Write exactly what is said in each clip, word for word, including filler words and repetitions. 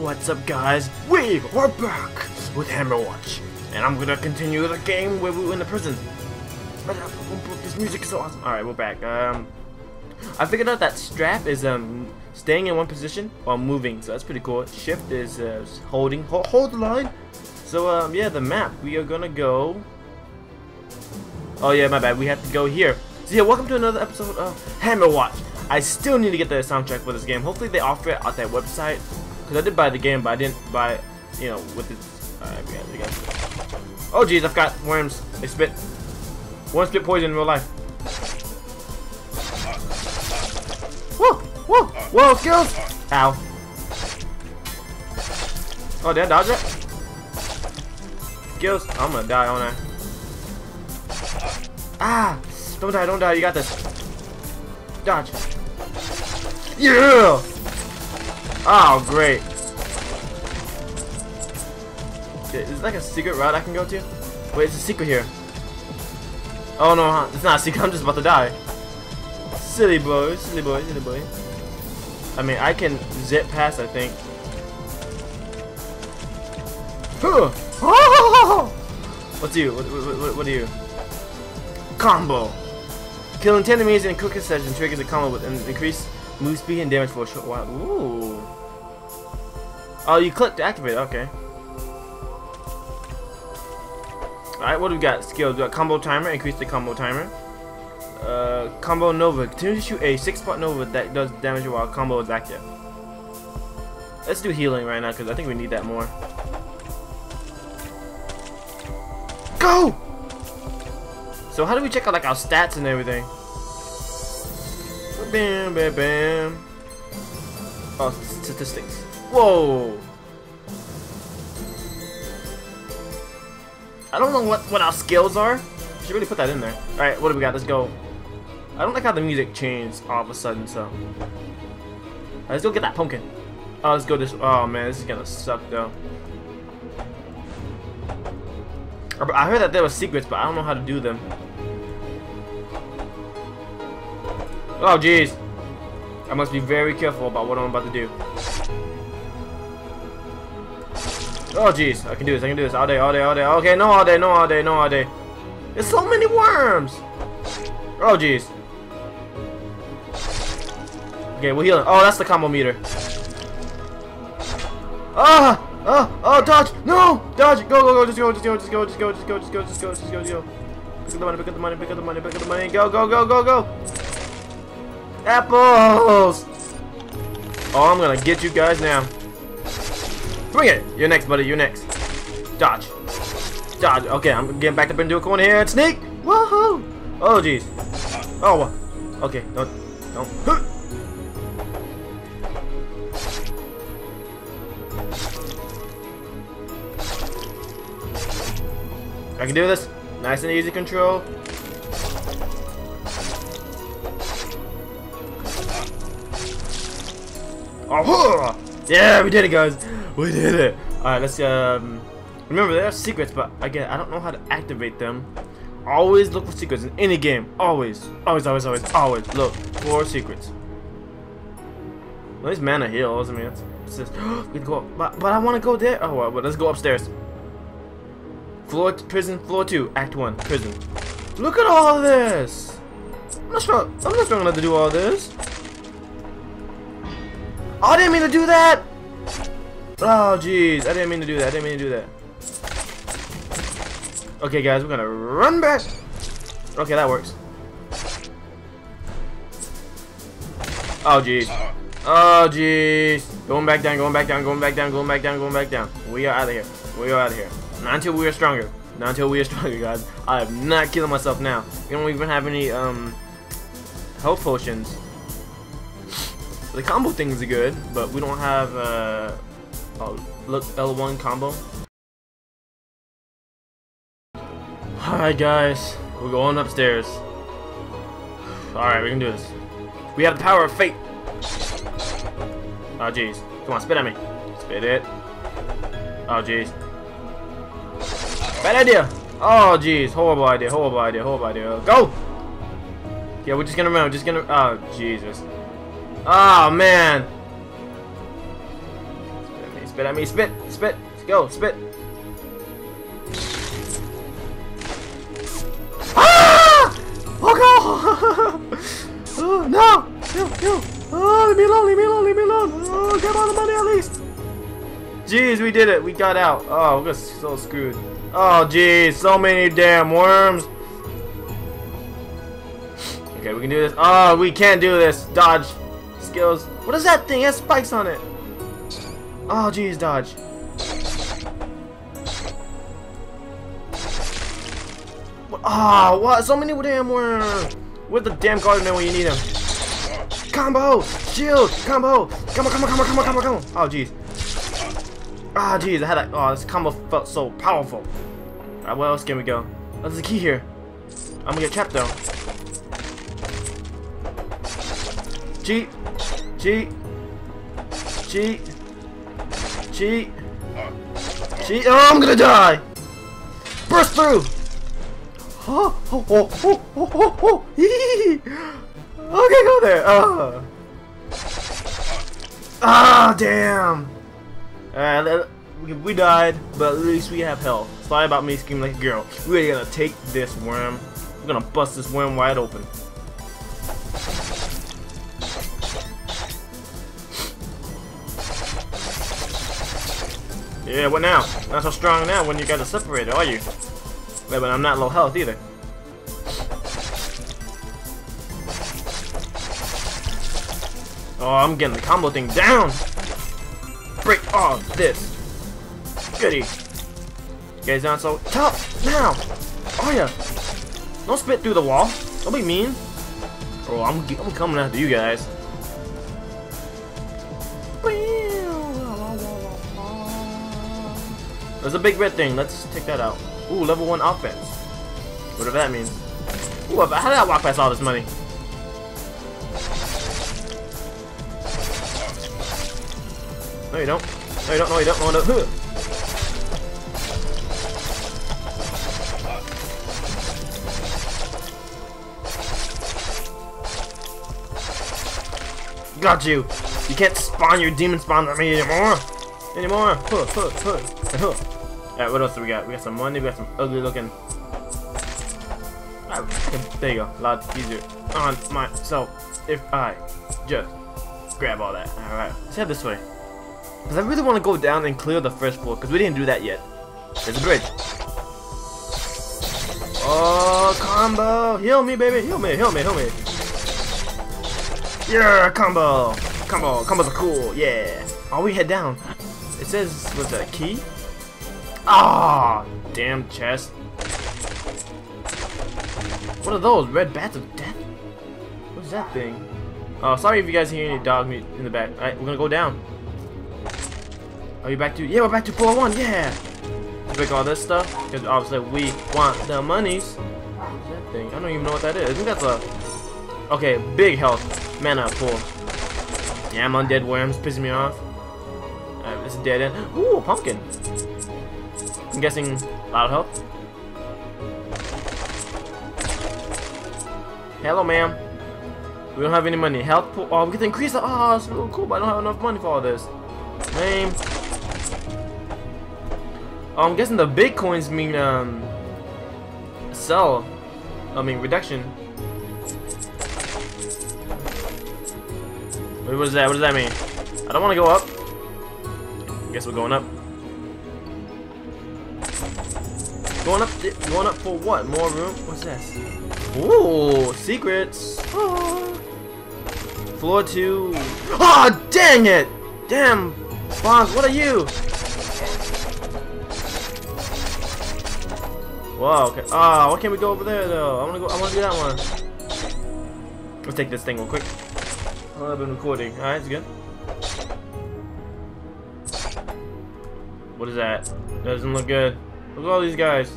What's up, guys? We are back with Hammerwatch, and I'm gonna continue the game where we were in the prison. This music is so awesome. Alright, we're back. Um, I figured out that strap is um staying in one position while moving, so that's pretty cool. Shift is uh, holding. Hold, hold the line. So um, yeah, the map. We are gonna go. Oh yeah, my bad. We have to go here. So yeah, welcome to another episode of Hammerwatch. I still need to get the soundtrack for this game. Hopefully they offer it on that website, because I did buy the game, but I didn't buy, you know, with the. Alright, we got, we got. Oh jeez, I've got worms. They spit. Worms spit poison in real life. Whoa, whoa, whoa, skills. Ow. Oh, did I dodge it? Skills. I'm gonna die, aren't I? Ah. Don't die, don't die, you got this. Dodge. Yeah! Oh, great. Is it like a secret route I can go to? Wait, it's a secret here. Oh, no, huh? It's not a secret. I'm just about to die. Silly boy, silly boy, silly boy. I mean, I can zip past, I think. What's you? What, what, what, what are you? Combo. Killing ten enemies in a quick succession triggers a combo with an increased move speed and damage for a short while. Ooh. Oh, you click to activate. Okay. Alright, what do we got? Skills. We got combo timer. Increase the combo timer. Uh, combo Nova. Continue to shoot a six-part Nova that does damage while combo is active. Let's do healing right now because I think we need that more. Go! So how do we check out like our stats and everything? Bam, bam, bam. Oh, statistics. Whoa. I don't know what what our skills are. We should really put that in there. All right, what do we got? Let's go. I don't like how the music changed all of a sudden. So right, let's go get that pumpkin. Oh, let's go this. Oh man, this is gonna suck though. I heard that there were secrets, but I don't know how to do them. Oh jeez, I must be very careful about what I'm about to do. Oh jeez, I can do this, I can do this all day, all day, all day. Okay, no all day, no all day, no all day. There's so many worms. Oh jeez. Okay, we're healing. Oh, that's the combo meter. Ah! Oh, oh, dodge! No! Dodge! Go, go, go, just go, just go, just go, just go, just go, just go, just go, just go, just go. Pick up the money, pick up the money, pick up the money, pick up the money, go, go, go, go, go! Apples! Oh, I'm gonna get you guys now. Bring it! You're next, buddy, you're next. Dodge. Dodge. Okay, I'm getting back up into a corner here and sneak! Woohoo! Oh, jeez. Oh, okay, don't, don't. I can do this. Nice and easy control. Oh, yeah, we did it, guys. We did it. All right, let's um. Remember, there are secrets, but again, I don't know how to activate them. Always look for secrets in any game. Always, always, always, always, always look for secrets. Well, at least mana heals. I mean, it's, it's just we can go up, but but I want to go there. Oh well, let's go upstairs. Floor prison, floor two, act one, prison. Look at all this. I'm not sure. I'm not strong enough to do all this. Oh, I didn't mean to do that. Oh, jeez, I didn't mean to do that. I didn't mean to do that. Okay, guys, we're gonna run back. Okay, that works. Oh, jeez. Oh, jeez. Going back down. Going back down. Going back down. Going back down. Going back down. We are out of here. We are out of here. Not until we are stronger. Not until we are stronger, guys. I am not killing myself now. We don't even have any um health potions. The combo things are good, but we don't have uh oh look L one combo. Alright guys, we're going upstairs. Alright, we can do this. We have the power of fate. Oh jeez. Come on, spit at me. Spit it. Oh jeez. Bad idea. Oh, jeez. Horrible idea. Horrible idea. Horrible idea. Go. Yeah, we're just gonna run. We're just gonna. Oh, Jesus. Oh, man. Spit at me. Spit. Spit. Let's go. Spit. Ah! Oh, God. Oh, no. No, no. Oh, leave me alone. Leave me alone. Leave me alone. Oh, get all the money at least. Jeez, we did it. We got out. Oh, we're so screwed. Oh, jeez. So many damn worms. Okay, we can do this. Oh, we can't do this. Dodge skills. What is that thing? It has spikes on it. Oh, jeez, dodge. What? Oh, what? So many damn worms. With the damn gardener when you need him. Combo, shield, combo. Come on, come on, come on, come on, come on, come on. Oh, jeez. Ah, jeez, I had a. Oh, this combo felt so powerful. All right, where else can we go? Oh, there's a key here. I'm gonna get trapped though. Cheat, cheat, cheat, cheat, cheat. Oh, I'm gonna die! Burst through! Oh, oh, oh, oh, oh, oh, oh. Okay, go there. Oh. Ah, damn! Alright, we died, but at least we have health. Sorry about me screaming like a girl. We're gonna take this worm. We're gonna bust this worm wide open. Yeah, what now? Not so strong now when you got a separator, are you? Yeah, but I'm not low health either. Oh, I'm getting the combo thing down! Break off this! Goody! You guys not so tough now! Oh yeah! Don't spit through the wall! Don't be mean! Oh, I'm, I'm coming after you guys. There's a big red thing. Let's take that out. Ooh, level one offense. Whatever that means. Ooh, how did I walk past all this money? No, you don't. No, you don't. No, you don't. No, no. Huh. Got you. You can't spawn your demon spawn at me anymore. Anymore. Huh, huh, huh, huh. Alright, what else do we got? We got some money, we got some ugly looking. Right, there you go, a lot easier on myself if I just grab all that. Alright, let's head this way. Because I really want to go down and clear the first floor, because we didn't do that yet. There's a bridge. Oh, combo! Heal me, baby! Heal me, heal me, heal me! Yeah, combo! Combo! Combos are cool, yeah! Oh, we head down. It says, what's that, key? Ah, oh, damn chest. What are those? Red bats of death? What's that thing? Oh, sorry if you guys hear any dog meat in the back. Alright, we're gonna go down. Are you back to? Yeah, we're back to four oh one. Yeah. Pick all this stuff because obviously we want the monies. What's that thing? I don't even know what that is. I think that's a. Okay, big health mana pool. Damn undead worms pissing me off. Alright, this is dead end. Ooh, pumpkin. I'm guessing a lot of health. Hello, ma'am. We don't have any money. Health pool. Oh, we can increase the. Oh, it's really cool, but I don't have enough money for all this. Name. Oh, I'm guessing the bitcoins mean um sell. I mean reduction. What was that? What does that mean? I don't want to go up. I guess we're going up. Going up, going up for what? More room? What's this? Ooh, secrets. Oh. Floor two. Oh, dang it! Damn, boss, what are you? Wow. Okay. Ah, oh, why can't we go over there though? I wanna go. I wanna do that one. Let's take this thing real quick. Oh, I've been recording. All right, it's good. What is that? That doesn't look good. Look at all these guys.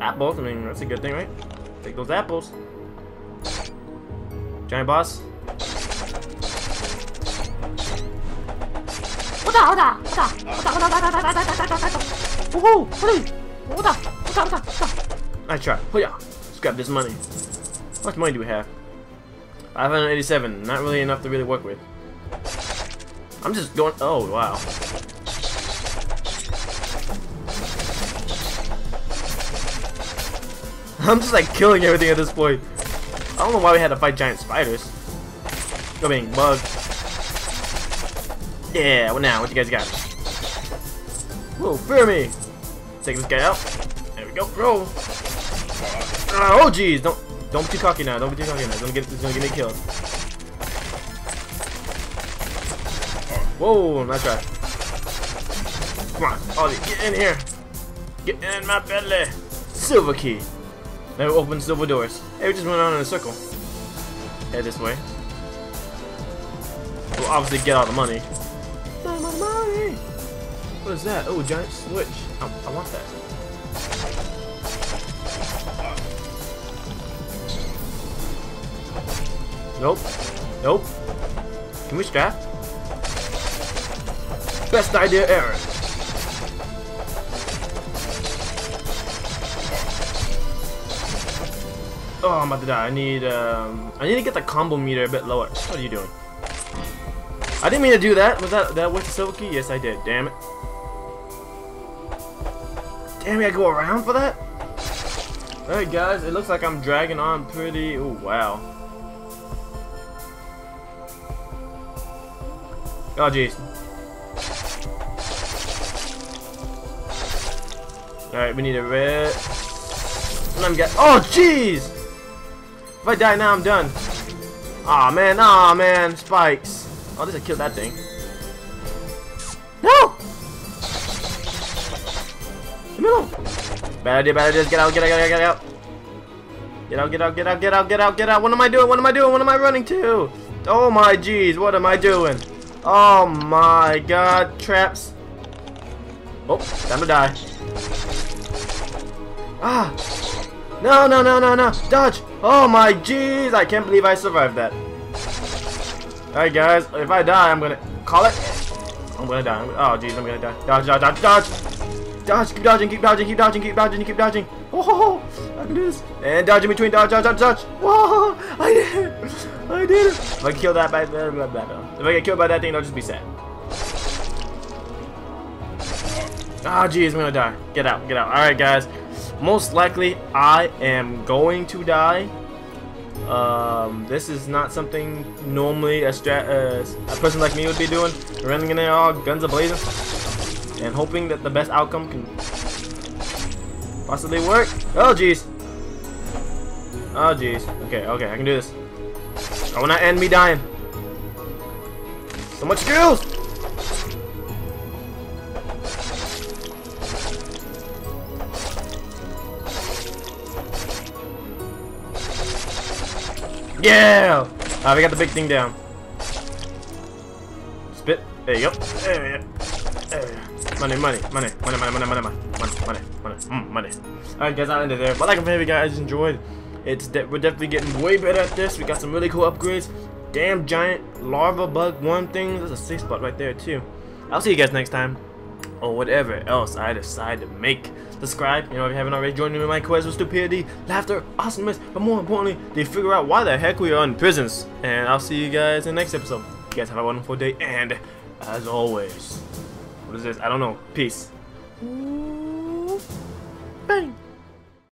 Apples, I mean, that's a good thing, right? Take those apples. Giant boss. What 오다 오다 오다 오다 오다 오다 오다 오다 오다 오호 빨리 오다 오다 오다 오다. Nice try. Oh yeah. Let's grab this money. How much money do we have? five hundred eighty-seven. Not really enough to really work with. I'm just going. Oh wow. I'm just like killing everything at this point. I don't know why we had to fight giant spiders. I mean bugs. Yeah, well now, what you guys got? Whoa, fear me! Take this guy out. There we go, roll! Uh, oh jeez, don't don't be too cocky now, don't be too cocky now. Don't get this gonna get me killed. Whoa, nice try. Come on, Ozzy, get in here! Get in my belly! Silver key! Never open silver doors. Hey, we just went on in a circle. Head this way. We'll obviously get all the money. My money! What is that? Oh, giant switch. I, I want that. Nope. Nope. Can we scrap? Best idea ever. Oh, I'm about to die. I need um, I need to get the combo meter a bit lower. What are you doing? I didn't mean to do that. Was that that with the silver key? Yes, I did. Damn it. Damn it, I go around for that? Alright guys, it looks like I'm dragging on pretty. Oh wow. Oh jeez. Alright, we need a red. Let me get. Oh jeez! If I die now, I'm done. Aw, oh, man. Aw, oh, man. Spikes. Oh, this I killed that thing. No! The middle. Bad idea, bad idea. Get out, get out, get out, get out. Get out, get out, get out, get out, get out, get out. What am I doing? What am I doing? What am I running to? Oh, my jeez. What am I doing? Oh, my God. Traps. Oh, time to die. Ah. No, no, no, no, no. Dodge. Oh my jeez, I can't believe I survived that. Alright guys, if I die, I'm gonna call it. I'm gonna die. I'm gonna, oh jeez, I'm gonna die. Dodge, dodge, dodge, dodge. Dodge, keep dodging, keep dodging, keep dodging, keep dodging, keep dodging. Oh, I can do this. And dodge in between, dodge, dodge, dodge, dodge. Whoa, I did it. I did it. If I kill that by blah, blah, blah, blah. If I get killed by that thing, I'll just be sad. Ah, oh, jeez, I'm gonna die. Get out, get out. Alright guys. Most likely, I am going to die. Um, this is not something normally a, strat uh, a person like me would be doing. Running in there all guns ablazing and hoping that the best outcome can possibly work. Oh, jeez. Oh, jeez. Okay, okay, I can do this. I will not end me dying. So much skills! Yeah! Alright, we got the big thing down. Spit. There you go. There you go. There you go. Money, money, money, money, money, money, money, money, money, money, mm, money. Alright guys, I'll end it there. But like and maybe you guys enjoyed. It's de we're definitely getting way better at this. We got some really cool upgrades. Damn giant larva bug worm thing. That's a six spot right there too. I'll see you guys next time. Or whatever else I decide to make. Subscribe, you know, if you haven't already, join me in my quest with stupidity, laughter, awesomeness, but more importantly, they figure out why the heck we are in prisons. And I'll see you guys in the next episode. You guys have a wonderful day, and as always, what is this? I don't know. Peace. Bang.